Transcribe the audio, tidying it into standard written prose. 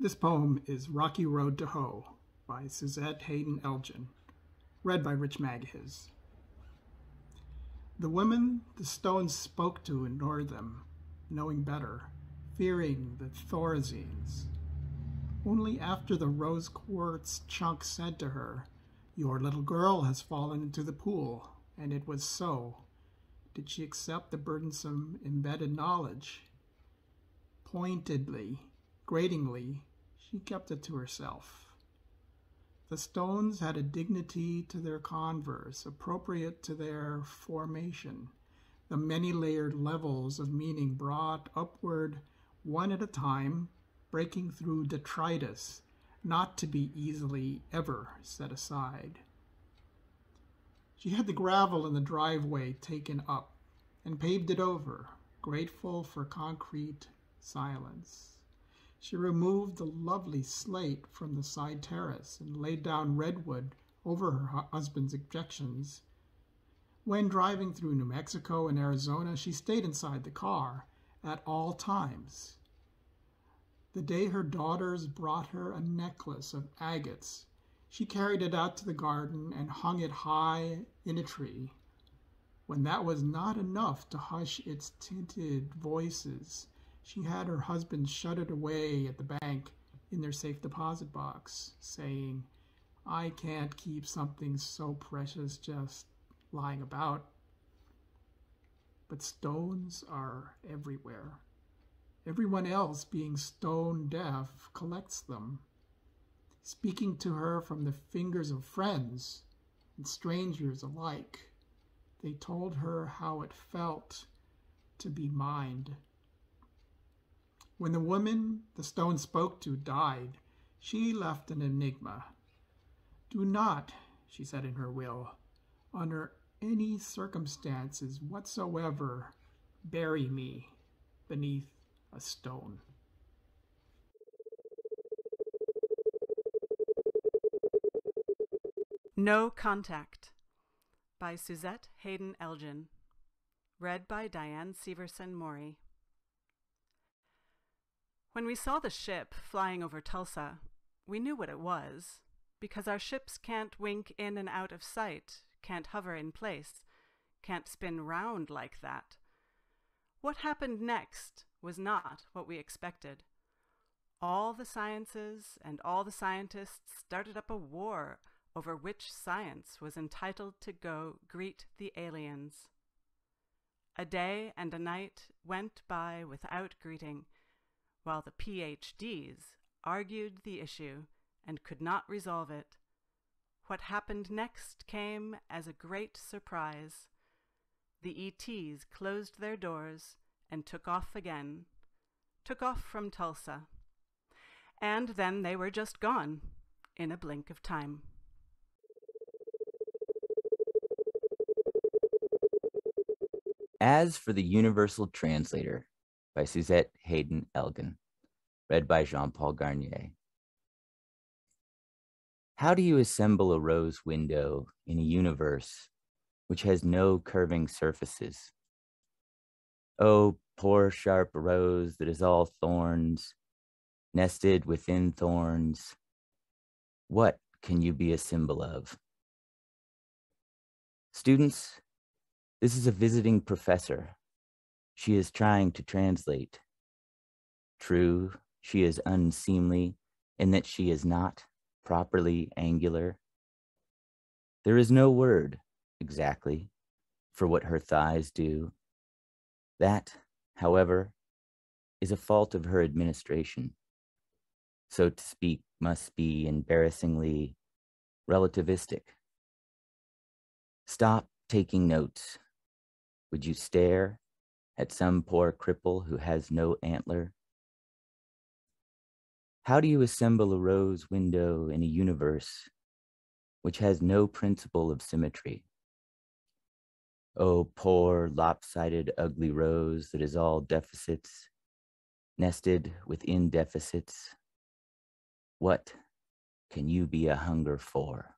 This poem is Rocky Road to Hoe by Suzette Haden Elgin, read by Rich Magahiz. The women the stones spoke to ignored them, knowing better, fearing the Thorazines. Only after the rose quartz chunk said to her, "Your little girl has fallen into the pool," and it was so, did she accept the burdensome embedded knowledge. Pointedly, gratingly, she kept it to herself. The stones had a dignity to their converse, appropriate to their formation, the many-layered levels of meaning brought upward one at a time, breaking through detritus, not to be easily ever set aside. She had the gravel in the driveway taken up and paved it over, grateful for concrete silence. She removed the lovely slate from the side terrace and laid down redwood over her husband's objections. When driving through New Mexico and Arizona, she stayed inside the car at all times. The day her daughters brought her a necklace of agates, she carried it out to the garden and hung it high in a tree. When that was not enough to hush its tinted voices, she had her husband shut it away at the bank in their safe deposit box, saying, "I can't keep something so precious just lying about." But stones are everywhere. Everyone else, being stone deaf, collects them, speaking to her from the fingers of friends and strangers alike. They told her how it felt to be mined. When the woman the stone spoke to died, she left an enigma. "Do not," she said in her will, "under any circumstances whatsoever, bury me beneath a stone." No Contact by Suzette Haden Elgin, read by Diane Severson Mori. When we saw the ship flying over Tulsa, we knew what it was, because our ships can't wink in and out of sight, can't hover in place, can't spin round like that. What happened next was not what we expected. All the sciences and all the scientists started up a war over which science was entitled to go greet the aliens. A day and a night went by without greeting, while the PhDs argued the issue and could not resolve it. What happened next came as a great surprise. The ETs closed their doors and took off again, took off from Tulsa. And then they were just gone, in a blink of time. As for the Universal Translator, by Suzette Haden Elgin, read by Jean-Paul Garnier. How do you assemble a rose window in a universe which has no curving surfaces? Oh, poor sharp rose that is all thorns, nested within thorns, what can you be a symbol of? Students, this is a visiting professor. She is trying to translate. True, she is unseemly in that she is not properly angular. There is no word, exactly, for what her thighs do. That, however, is a fault of her administration. So to speak must be embarrassingly relativistic. Stop taking notes. Would you stare at some poor cripple who has no antler? How do you assemble a rose window in a universe which has no principle of symmetry? Oh, poor, lopsided, ugly rose that is all deficits, nested within deficits, what can you be a hunger for?